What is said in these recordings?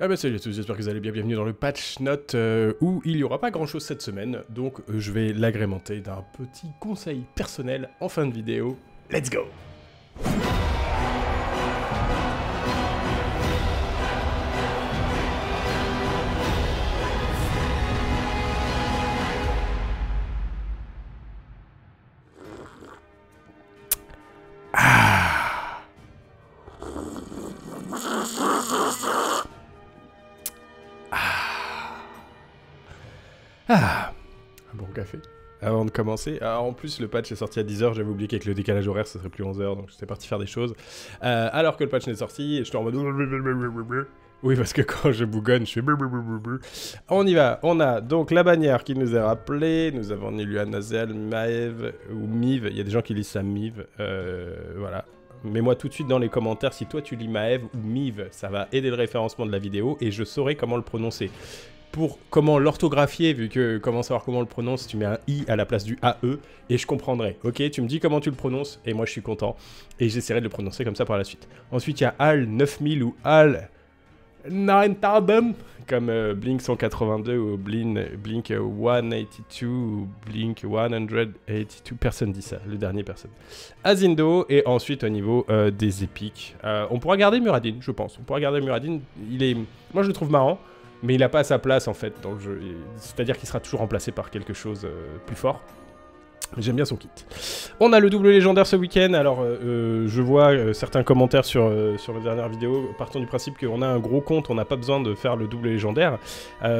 Ah bah salut à tous, j'espère que vous allez bien, bienvenue dans le patch note où il n'y aura pas grand chose cette semaine, donc je vais l'agrémenter d'un petit conseil personnel en fin de vidéo. Let's go! Ah, un bon café. Avant de commencer, alors en plus le patch est sorti à 10h, j'avais oublié qu'avec le décalage horaire ce serait plus 11h, donc j'étais parti faire des choses. Alors que le patch n'est sorti, j'étais en mode... Oui, parce que quand je bougonne, je fais... On y va, on a donc la bannière qui nous est rappelée, nous avons Niluha, Nazal, Maev ou Miv, il y a des gens qui lisent ça Miv, voilà. Mets-moi tout de suite dans les commentaires si toi tu lis Maev ou Miv, ça va aider le référencement de la vidéo et je saurai comment le prononcer. Pour comment l'orthographier, vu que comment savoir comment on le prononce, tu mets un I à la place du AE et je comprendrai, ok? Tu me dis comment tu le prononces et moi je suis content et j'essaierai de le prononcer comme ça par la suite. Ensuite il y a HAL 9000 ou HAL 9000 comme Blink 182 ou Blink 182 ou Blink 182, personne dit ça, le dernier personne. Azindo et ensuite au niveau des épiques, on pourra garder Muradin, je pense. On pourra garder Muradin, il est... Moi je le trouve marrant. Mais il n'a pas sa place en fait dans le jeu, c'est-à-dire qu'il sera toujours remplacé par quelque chose plus fort. J'aime bien son kit. On a le double légendaire ce week-end, alors je vois certains commentaires sur les dernières vidéos, partant du principe qu'on a un gros compte, on n'a pas besoin de faire le double légendaire.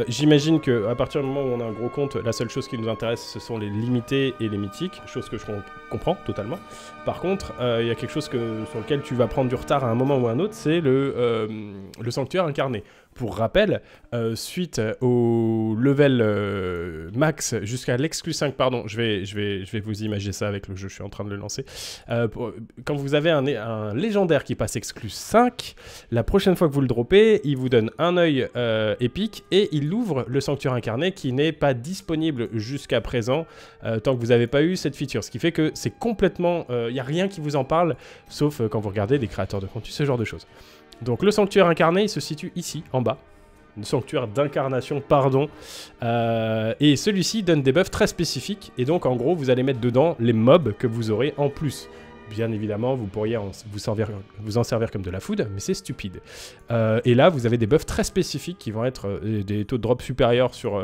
J'imagine qu'à partir du moment où on a un gros compte, la seule chose qui nous intéresse ce sont les limités et les mythiques, chose que je comprends totalement. Par contre, il y a quelque chose sur lequel tu vas prendre du retard à un moment ou à un autre, c'est le sanctuaire incarné. Pour rappel, suite au level max jusqu'à l'exclu 5, pardon, je vais vous imaginer ça avec le jeu, je suis en train de le lancer. Quand vous avez un légendaire qui passe exclu 5, la prochaine fois que vous le droppez, il vous donne un œil épique et il ouvre le sanctuaire incarné qui n'est pas disponible jusqu'à présent tant que vous n'avez pas eu cette feature. Ce qui fait que c'est complètement... Il n'y a rien qui vous en parle, sauf quand vous regardez des créateurs de contenu, ce genre de choses. Donc le sanctuaire incarné, il se situe ici, en bas. Le sanctuaire d'incarnation, pardon. Et celui-ci donne des buffs très spécifiques. Et donc en gros, vous allez mettre dedans les mobs que vous aurez en plus. Bien évidemment, vous pourriez vous en servir comme de la food, mais c'est stupide. Et là, vous avez des buffs très spécifiques qui vont être des taux de drop supérieurs sur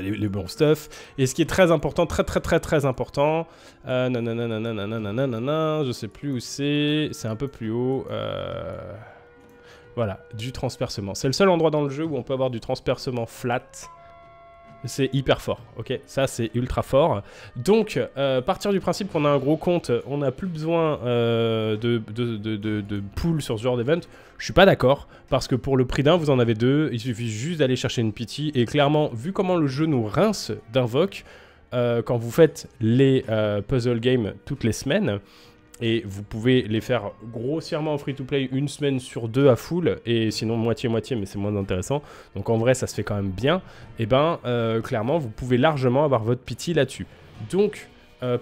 les bons stuff. Et ce qui est très important, très important, je sais plus où c'est un peu plus haut, voilà, du transpercement. C'est le seul endroit dans le jeu où on peut avoir du transpercement flat. C'est hyper fort, ok? Ça, c'est ultra fort. Donc, partir du principe qu'on a un gros compte, on n'a plus besoin de pool sur ce genre d'event, je suis pas d'accord, parce que pour le prix d'un, vous en avez deux, il suffit juste d'aller chercher une pity, et clairement, vu comment le jeu nous rince d'invoque, quand vous faites les puzzle games toutes les semaines, et vous pouvez les faire grossièrement en free-to-play une semaine sur deux à full, et sinon moitié-moitié, mais c'est moins intéressant. Donc en vrai, ça se fait quand même bien. Et ben, clairement, vous pouvez largement avoir votre pity là-dessus. Donc,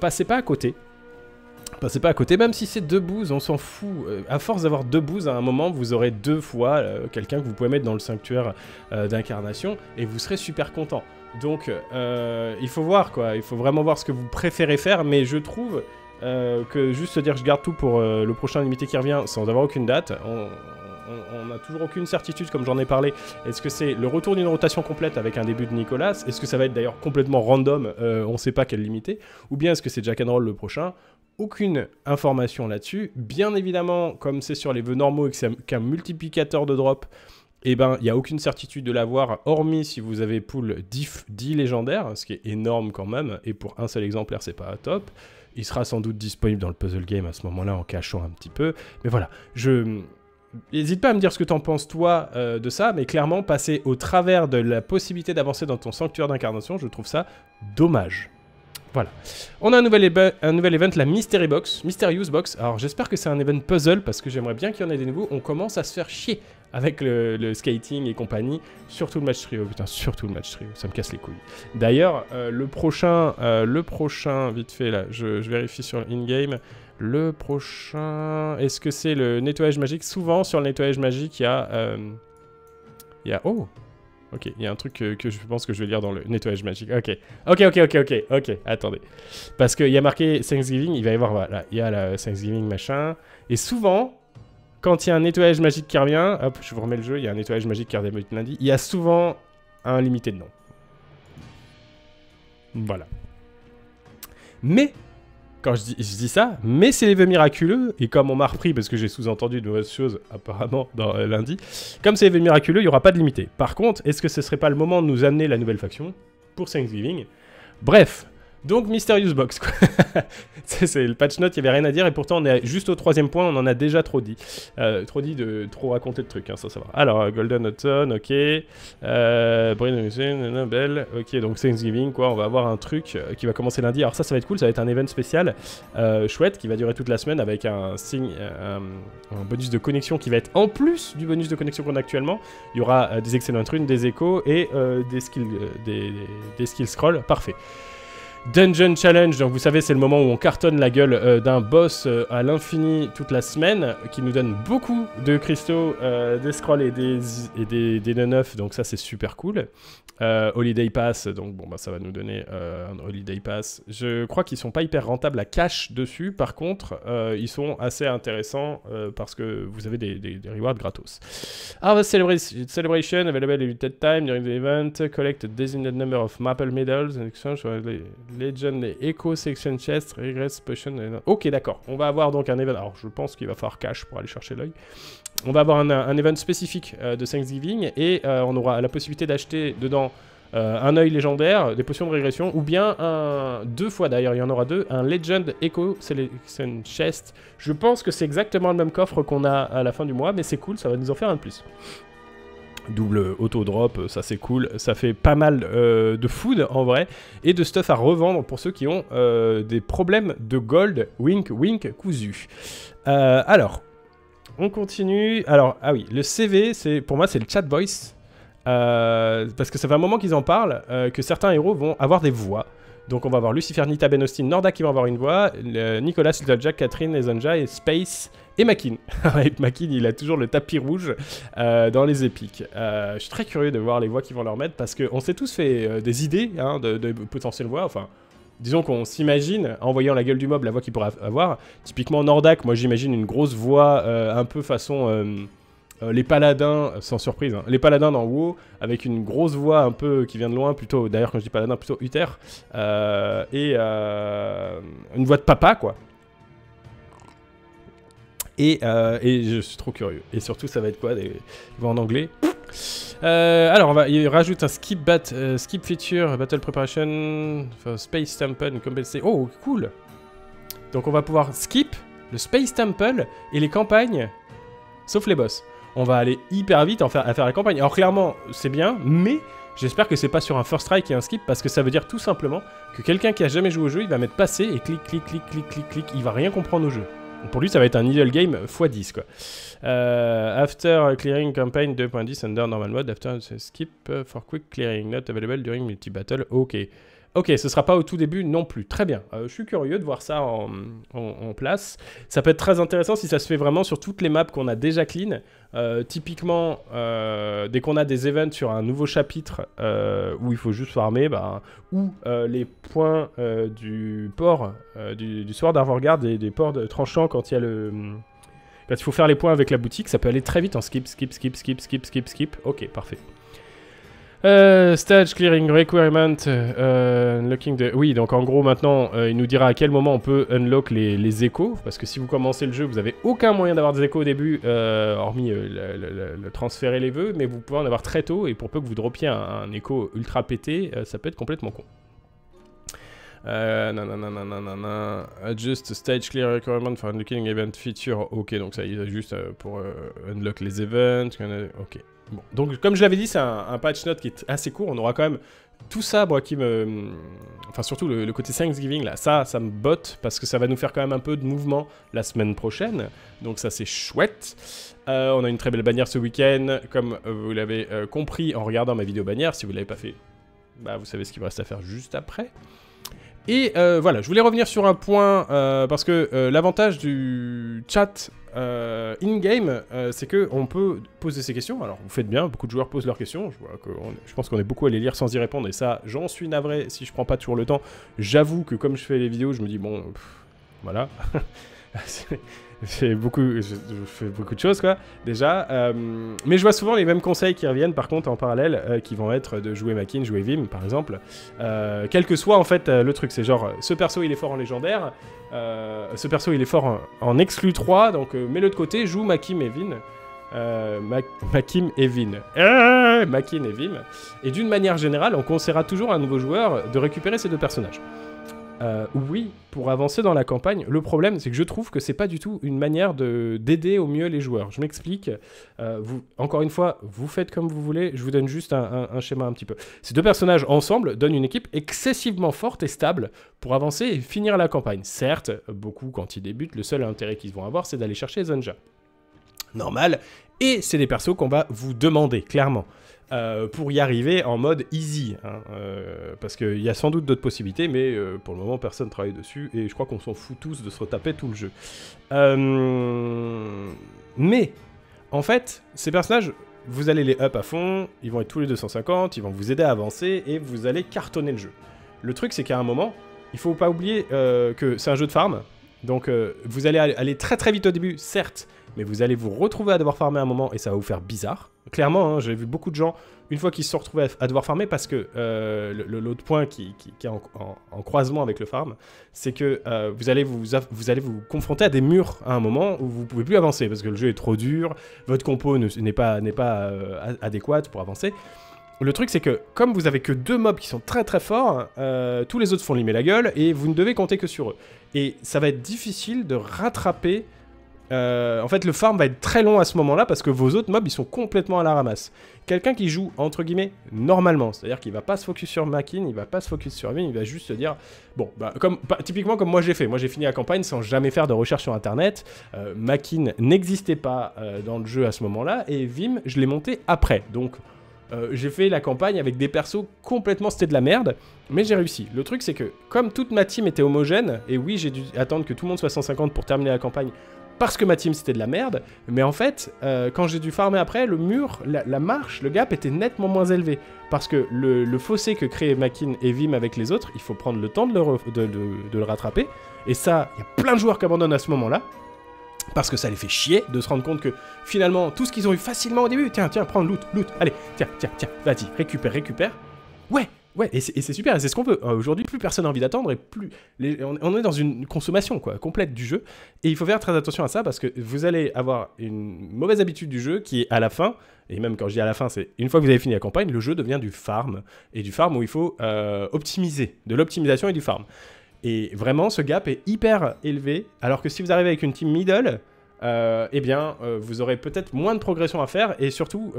passez pas à côté. Passez pas à côté, même si c'est deux bouses, on s'en fout. À force d'avoir deux bouses, à un moment, vous aurez deux fois quelqu'un que vous pouvez mettre dans le sanctuaire d'incarnation, et vous serez super content. Donc, il faut voir, quoi. Il faut vraiment voir ce que vous préférez faire, mais je trouve... que juste se dire je garde tout pour le prochain limité qui revient sans avoir aucune date, on n'a toujours aucune certitude comme j'en ai parlé. Est-ce que c'est le retour d'une rotation complète avec un début de Nicolas? Est-ce que ça va être d'ailleurs complètement random, on sait pas quel limité? Ou bien est-ce que c'est Jack and Roll le prochain? Aucune information là-dessus. Bien évidemment, comme c'est sur les vœux normaux et que c'est qu'un multiplicateur de drop, et ben, il n'y a aucune certitude de l'avoir, hormis si vous avez pool 10 légendaires, ce qui est énorme quand même, et pour un seul exemplaire, c'est pas top. Il sera sans doute disponible dans le puzzle game à ce moment-là, en cachant un petit peu. Mais voilà, n'hésite pas à me dire ce que t'en penses, toi, de ça, mais clairement, passer au travers de la possibilité d'avancer dans ton sanctuaire d'incarnation, je trouve ça dommage. Voilà. On a un nouvel event, la Mystery Box, Mysterious Box. Alors, j'espère que c'est un event puzzle, parce que j'aimerais bien qu'il y en ait des nouveaux. On commence à se faire chier avec le skating et compagnie, surtout le match trio, putain, surtout le match trio, ça me casse les couilles. D'ailleurs, le prochain, vite fait là, je vérifie sur in-game, Le prochain... Est-ce que c'est le nettoyage magique? Souvent, sur le nettoyage magique, il y a... Oh! Ok, il y a un truc que je pense que je vais lire dans le nettoyage magique. Ok, ok, ok, ok, ok, ok, attendez. Parce qu'il y a marqué Thanksgiving, il va y avoir... Voilà, il y a le Thanksgiving, machin. Et souvent... Quand il y a un nettoyage magique qui revient, hop, je vous remets le jeu, il y a un nettoyage magique qui revient lundi, il y a souvent un limité de nom. Voilà. Mais, quand je dis ça, mais c'est les vœux miraculeux, et comme on m'a repris, parce que j'ai sous-entendu de mauvaises choses, apparemment, dans lundi, comme c'est les vœux miraculeux, il n'y aura pas de limité. Par contre, est-ce que ce serait pas le moment de nous amener la nouvelle faction pour Thanksgiving? Bref, donc Mysterious Box, quoi. C'est le patch note, il n'y avait rien à dire, et pourtant on est juste au troisième point, on en a déjà trop dit. Trop dit de trop raconter de trucs, hein, ça va. Alors, Golden Autumn, ok. Nobel, ok, donc Thanksgiving, quoi, on va avoir un truc qui va commencer lundi. Alors ça va être cool, ça va être un event spécial, chouette, qui va durer toute la semaine, avec un signe, un bonus de connexion qui va être en plus du bonus de connexion qu'on a actuellement. Il y aura des excellentes runes, des échos, et des skill scrolls, parfait. Dungeon Challenge, donc vous savez c'est le moment où on cartonne la gueule d'un boss à l'infini toute la semaine, qui nous donne beaucoup de cristaux, des scrolls et des nœuds neufs, donc ça c'est super cool. Holiday Pass, donc bon bah ça va nous donner un Holiday Pass. Je crois qu'ils sont pas hyper rentables à cash dessus, par contre ils sont assez intéressants parce que vous avez des rewards gratos. Harvest Celebration, available limited time during the event, collect a designated number of maple medals in exchange for Legend, les Echo Section Chest, Regress Potion... Ok, d'accord. On va avoir donc un event... Alors, je pense qu'il va falloir cash pour aller chercher l'œil. On va avoir un event spécifique de Thanksgiving et on aura la possibilité d'acheter dedans un œil légendaire, des potions de régression ou bien un... Deux fois d'ailleurs, il y en aura deux. Un Legend Echo Section Chest. Je pense que c'est exactement le même coffre qu'on a à la fin du mois, mais c'est cool, ça va nous en faire un de plus. Double auto-drop, ça c'est cool, ça fait pas mal de food en vrai, et de stuff à revendre pour ceux qui ont des problèmes de gold, wink wink cousu. Alors, on continue, alors, ah oui, le CV, pour moi c'est le chat voice, parce que ça fait un moment qu'ils en parlent, que certains héros vont avoir des voix. Donc on va avoir Lucifer, Nita, Benostin, Norda qui vont avoir une voix, Nicolas, Sultadja, Catherine, Ezanja et Space et Mackin. Mackin, il a toujours le tapis rouge dans les épiques. Je suis très curieux de voir les voix qu'ils vont leur mettre parce qu'on s'est tous fait des idées hein, de potentielles voix. Enfin, disons qu'on s'imagine, en voyant la gueule du mob, la voix qu'il pourrait avoir. Typiquement Norda, moi j'imagine une grosse voix un peu façon... les paladins, sans surprise, hein, les paladins dans WoW, avec une grosse voix un peu qui vient de loin, plutôt, d'ailleurs quand je dis paladin, plutôt Uther, une voix de papa, quoi. Et je suis trop curieux. Et surtout, ça va être quoi, des voix en anglais? Alors, il rajoute un skip feature, battle preparation, space temple, compensate. Oh, cool! Donc on va pouvoir skip le space temple et les campagnes, sauf les boss. On va aller hyper vite à faire la campagne. Alors clairement, c'est bien, mais j'espère que c'est pas sur un first strike et un skip, parce que ça veut dire tout simplement que quelqu'un qui a jamais joué au jeu, il va mettre passer et clic, clic, clic, clic, clic, clic, il va rien comprendre au jeu. Donc pour lui, ça va être un idle game x10, quoi. After clearing campaign 2.10 under normal mode, after skip for quick clearing, not available during multi-battle, ok. Ok, ce sera pas au tout début non plus. Très bien. Je suis curieux de voir ça en place. Ça peut être très intéressant si ça se fait vraiment sur toutes les maps qu'on a déjà clean. Typiquement, dès qu'on a des events sur un nouveau chapitre où il faut juste farmer, bah, ou les points du port, du Sword Avant-Garde et des ports de tranchants quand il y a le... Quand il faut faire les points avec la boutique, ça peut aller très vite en skip, skip, skip, skip, skip, skip, skip. Ok, parfait. Stage clearing requirement unlocking the... Oui, donc en gros maintenant il nous dira à quel moment on peut unlock les échos, parce que si vous commencez le jeu vous n'avez aucun moyen d'avoir des échos au début hormis le transférer les vœux, mais vous pouvez en avoir très tôt, et pour peu que vous dropiez un écho ultra pété ça peut être complètement con. Adjust stage clear requirement for unlocking event feature. Ok, donc ça il est juste pour unlock les events. Ok. Bon, donc comme je l'avais dit, c'est un patch note qui est assez court, on aura quand même tout ça, moi, qui me... Enfin, surtout le côté Thanksgiving, là, ça me botte, parce que ça va nous faire quand même un peu de mouvement la semaine prochaine, donc ça, c'est chouette. On a une très belle bannière ce week-end, comme vous l'avez compris en regardant ma vidéo bannière, si vous ne l'avez pas fait, bah, vous savez ce qu'il me reste à faire juste après. Et voilà, je voulais revenir sur un point, parce que l'avantage du chat in-game, c'est qu'on peut poser ses questions. Alors vous faites bien, beaucoup de joueurs posent leurs questions, je vois que je pense qu'on est beaucoup à les lire sans y répondre, et ça, j'en suis navré si je prends pas toujours le temps. J'avoue que comme je fais les vidéos, je me dis bon, voilà, je fais beaucoup de choses quoi, déjà. Mais je vois souvent les mêmes conseils qui reviennent par contre en parallèle, qui vont être de jouer Mackin, jouer Wim par exemple. Quel que soit en fait le truc, c'est genre ce perso il est fort en légendaire, ce perso il est fort en exclu 3, donc mets-le de côté, joue Mackin et Wim. Et d'une manière générale, on conseillera toujours à un nouveau joueur de récupérer ces deux personnages. Oui, pour avancer dans la campagne, le problème c'est que je trouve que c'est pas du tout une manière d'aider au mieux les joueurs. Je m'explique, encore une fois, vous faites comme vous voulez, je vous donne juste un schéma un petit peu. Ces deux personnages ensemble donnent une équipe excessivement forte et stable pour avancer et finir la campagne. Certes, beaucoup quand ils débutent, le seul intérêt qu'ils vont avoir c'est d'aller chercher Zanja. Normal, et c'est des persos qu'on va vous demander, clairement. Pour y arriver en mode easy, hein, parce qu'il y a sans doute d'autres possibilités, mais pour le moment personne ne travaille dessus, et je crois qu'on s'en fout tous de se retaper tout le jeu. Mais, en fait, ces personnages, vous allez les up à fond, ils vont être tous les 250, ils vont vous aider à avancer, et vous allez cartonner le jeu. Le truc, c'est qu'à un moment, il ne faut pas oublier que c'est un jeu de farm, donc vous allez aller très très vite au début, certes, mais vous allez vous retrouver à devoir farmer un moment, et ça va vous faire bizarre. Clairement, hein, j'ai vu beaucoup de gens, une fois qu'ils se sont retrouvés à devoir farmer, parce que l'autre point qui est en croisement avec le farm, c'est que vous allez vous confronter à des murs à un moment où vous ne pouvez plus avancer, parce que le jeu est trop dur, votre compo n'est pas adéquate pour avancer. Le truc, c'est que comme vous avez que deux mobs qui sont très très forts, tous les autres font limer la gueule, et vous ne devez compter que sur eux. Et ça va être difficile de rattraper... en fait le farm va être très long à ce moment là parce que vos autres mobs ils sont complètement à la ramasse. Quelqu'un qui joue entre guillemets normalement, c'est à dire qu'il va pas se focus sur Mackin, il va pas se focus sur Vin, il va juste se dire bon bah typiquement comme moi j'ai fait, moi j'ai fini la campagne sans jamais faire de recherche sur internet. Mackin n'existait pas dans le jeu à ce moment là, et Vim je l'ai monté après, donc j'ai fait la campagne avec des persos complètement c'était de la merde, mais j'ai réussi. Le truc c'est que comme toute ma team était homogène, et oui j'ai dû attendre que tout le monde soit 150 pour terminer la campagne parce que ma team c'était de la merde, mais en fait, quand j'ai dû farmer après, le mur, la marche, le gap était nettement moins élevé. Parce que le fossé que créaient Mackin et Vim avec les autres, il faut prendre le temps de le rattraper. Et ça, il y a plein de joueurs qui abandonnent à ce moment-là, parce que ça les fait chier de se rendre compte que finalement, tout ce qu'ils ont eu facilement au début, tiens, prends le loot, allez, tiens, vas-y, récupère. Ouais, et c'est super, et c'est ce qu'on veut. Aujourd'hui, plus personne n'a envie d'attendre, et plus... on est dans une consommation quoi, complète du jeu, et il faut faire très attention à ça, parce que vous allez avoir une mauvaise habitude du jeu qui est à la fin, et même quand je dis à la fin, c'est une fois que vous avez fini la campagne, le jeu devient du farm, et du farm où il faut optimiser, de l'optimisation et du farm. Et vraiment, ce gap est hyper élevé, alors que si vous arrivez avec une team middle... eh bien, vous aurez peut-être moins de progression à faire, et surtout,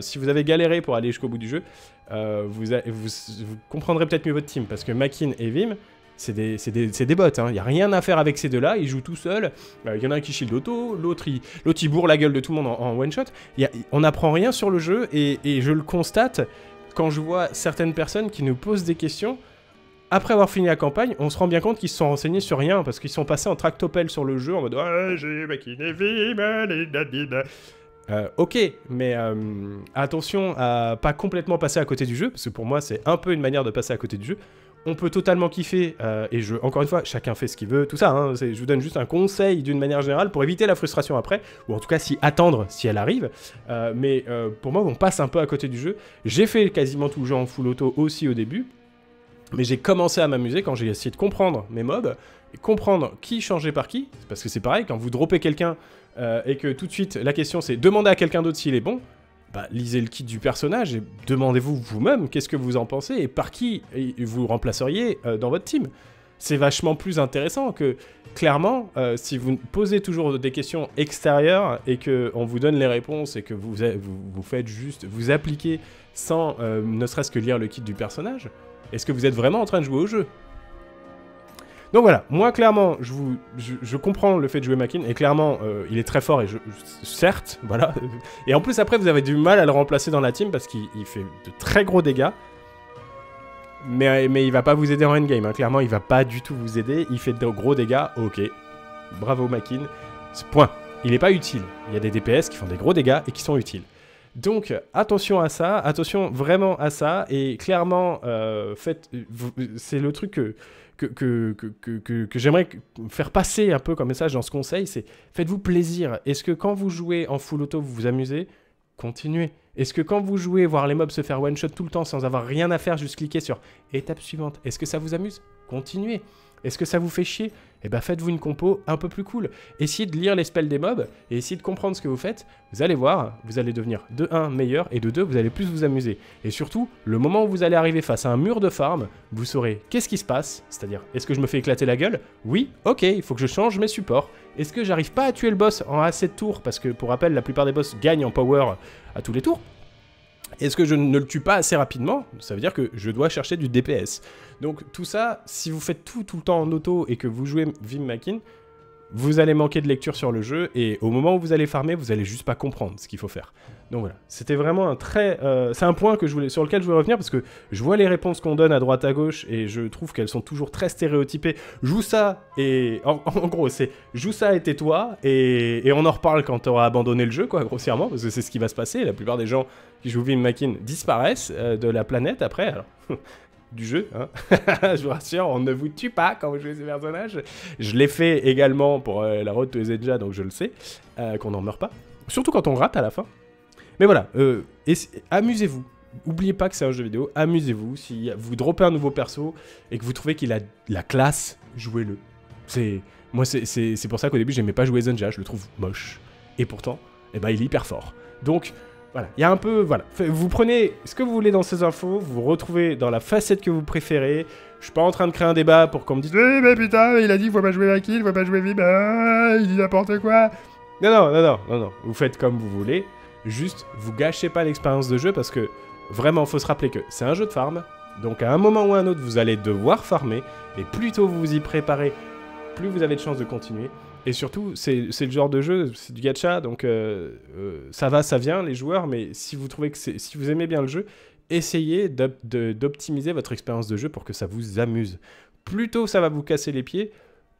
si vous avez galéré pour aller jusqu'au bout du jeu, vous comprendrez peut-être mieux votre team, parce que Mackin et Vim, c'est des bots, hein. Il n'y a rien à faire avec ces deux-là, ils jouent tout seuls, il y en a un qui shield auto, l'autre il bourre la gueule de tout le monde en one-shot, on n'apprend rien sur le jeu, et je le constate quand je vois certaines personnes qui nous posent des questions. Après avoir fini la campagne, on se rend bien compte qu'ils se sont renseignés sur rien, parce qu'ils sont passés en tractopelle sur le jeu en mode « j'ai Mackin et Vim ». Ok, mais attention à pas complètement passer à côté du jeu, parce que pour moi c'est un peu une manière de passer à côté du jeu. On peut totalement kiffer, encore une fois, chacun fait ce qu'il veut, tout ça, hein, je vous donne juste un conseil d'une manière générale pour éviter la frustration après, ou en tout cas s'y attendre si elle arrive, mais pour moi on passe un peu à côté du jeu. J'ai fait quasiment tout le jeu en full auto aussi au début, mais j'ai commencé à m'amuser quand j'ai essayé de comprendre mes mobs, et comprendre qui changeait par qui, parce que c'est pareil, quand vous droppez quelqu'un et que tout de suite la question c'est demander à quelqu'un d'autre s'il est bon, bah lisez le kit du personnage et demandez-vous vous-même qu'est-ce que vous en pensez et par qui vous remplaceriez dans votre team. C'est vachement plus intéressant que, clairement, si vous posez toujours des questions extérieures et qu'on vous donne les réponses et que vous faites juste, vous appliquez sans ne serait-ce que lire le kit du personnage, est-ce que vous êtes vraiment en train de jouer au jeu? Donc voilà, moi clairement, je comprends le fait de jouer Mackin, et clairement, il est très fort, et certes, voilà. Et en plus après, vous avez du mal à le remplacer dans la team, parce qu'il fait de très gros dégâts. Mais il va pas vous aider en endgame, hein. Clairement il va pas du tout vous aider, il fait de gros dégâts, ok. Bravo Mackin, point. Il est pas utile, il y a des DPS qui font des gros dégâts et qui sont utiles. Donc attention à ça, attention vraiment à ça, et clairement, c'est le truc que j'aimerais faire passer un peu comme message dans ce conseil, c'est faites-vous plaisir. Est-ce que quand vous jouez en full auto, vous vous amusez? Continuez. Est-ce que quand vous jouez, voir les mobs se faire one-shot tout le temps sans avoir rien à faire, juste cliquer sur étape suivante, est-ce que ça vous amuse? Continuez. Est-ce que ça vous fait chier? Eh ben faites-vous une compo un peu plus cool. Essayez de lire les spells des mobs et essayez de comprendre ce que vous faites. Vous allez voir, vous allez devenir de 1 meilleur et de 2 vous allez plus vous amuser. Et surtout, le moment où vous allez arriver face à un mur de farm, vous saurez qu'est-ce qui se passe. C'est-à-dire, est-ce que je me fais éclater la gueule? Oui, ok, il faut que je change mes supports. Est-ce que j'arrive pas à tuer le boss en assez de tours? Parce que pour rappel, la plupart des boss gagnent en power à tous les tours. Est-ce que je ne le tue pas assez rapidement? Ça veut dire que je dois chercher du DPS. Donc tout ça, si vous faites tout le temps en auto et que vous jouez Wim Mackin, vous allez manquer de lecture sur le jeu et au moment où vous allez farmer, vous allez juste pas comprendre ce qu'il faut faire. Donc voilà, c'était vraiment un très... c'est un point que sur lequel je voulais revenir parce que je vois les réponses qu'on donne à droite à gauche et je trouve qu'elles sont toujours très stéréotypées. Joue ça et... En gros, c'est joue ça et tais-toi et on en reparle quand t'auras abandonné le jeu, quoi, grossièrement, parce que c'est ce qui va se passer. La plupart des gens qui jouent Wim Mackin disparaissent de la planète après, alors... du jeu, hein. Je vous rassure, on ne vous tue pas quand vous jouez ces personnages. Je l'ai fait également pour la road to Ezanja, donc je le sais, qu'on n'en meurt pas. Surtout quand on rate à la fin. Mais voilà, amusez-vous. N'oubliez pas que c'est un jeu vidéo, amusez-vous. Si vous dropez un nouveau perso et que vous trouvez qu'il a la classe, jouez-le. Moi, c'est pour ça qu'au début, j'aimais pas jouer Ezanja, je le trouve moche. Et pourtant, eh ben, il est hyper fort. Donc... voilà, il y a un peu, voilà, vous prenez ce que vous voulez dans ces infos, vous vous retrouvez dans la facette que vous préférez. Je suis pas en train de créer un débat pour qu'on me dise « Oui, mais putain, il a dit qu'il faut pas jouer Mackin, il faut pas jouer Vib, il dit n'importe quoi !» Non, non, non, non, non, non, vous faites comme vous voulez, juste, vous gâchez pas l'expérience de jeu parce que, vraiment, faut se rappeler que c'est un jeu de farm, donc à un moment ou à un autre, vous allez devoir farmer, et plus tôt vous vous y préparez, plus vous avez de chances de continuer. Et surtout, c'est le genre de jeu, c'est du gacha, donc ça va, ça vient, les joueurs, mais si vous trouvez que si vous aimez bien le jeu, essayez d'optimiser votre expérience de jeu pour que ça vous amuse. Plus tôt ça va vous casser les pieds,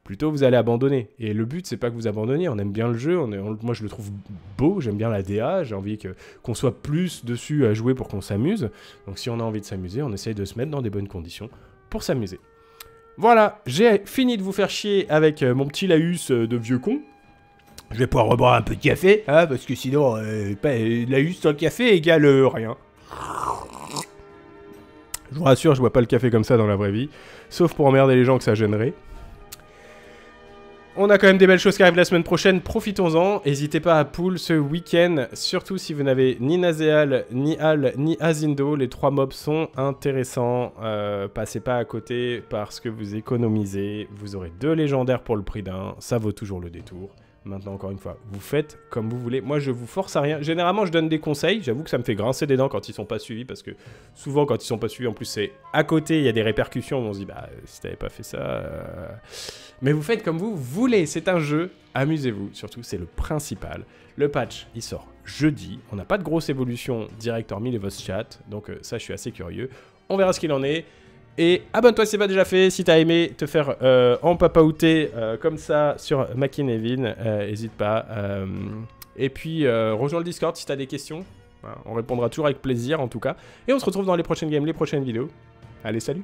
plus tôt vous allez abandonner. Et le but, c'est pas que vous abandonniez, on aime bien le jeu, moi je le trouve beau, j'aime bien la DA, j'ai envie qu'on soit plus dessus à jouer pour qu'on s'amuse. Donc si on a envie de s'amuser, on essaye de se mettre dans des bonnes conditions pour s'amuser. Voilà, j'ai fini de vous faire chier avec mon petit laïus de vieux con. Je vais pouvoir reboire un peu de café, hein, parce que sinon, laïus sans le café égale rien. Je vous rassure, je bois pas le café comme ça dans la vraie vie, sauf pour emmerder les gens que ça gênerait. On a quand même des belles choses qui arrivent la semaine prochaine, profitons-en. N'hésitez pas à pool ce week-end, surtout si vous n'avez ni Nazal, ni HAL, ni Azindo. Les trois mobs sont intéressants, passez pas à côté parce que vous économisez. Vous aurez deux légendaires pour le prix d'un, ça vaut toujours le détour. Maintenant, encore une fois, vous faites comme vous voulez. Moi, je vous force à rien. Généralement, je donne des conseils. J'avoue que ça me fait grincer des dents quand ils sont pas suivis, parce que souvent, quand ils sont pas suivis, en plus, c'est à côté, il y a des répercussions. On se dit, bah, si t'avais pas fait ça... Mais vous faites comme vous voulez. C'est un jeu. Amusez-vous. Surtout, c'est le principal. Le patch, il sort jeudi. On n'a pas de grosse évolution directe hormis les vos chats. Donc, ça, je suis assez curieux. On verra ce qu'il en est. Et abonne-toi si c'est pas déjà fait, si t'as aimé te faire empapaouter comme ça sur Mackin et Vin, n'hésite pas. Et puis rejoins le Discord si t'as des questions, on répondra toujours avec plaisir en tout cas. Et on se retrouve dans les prochaines games, les prochaines vidéos. Allez, salut!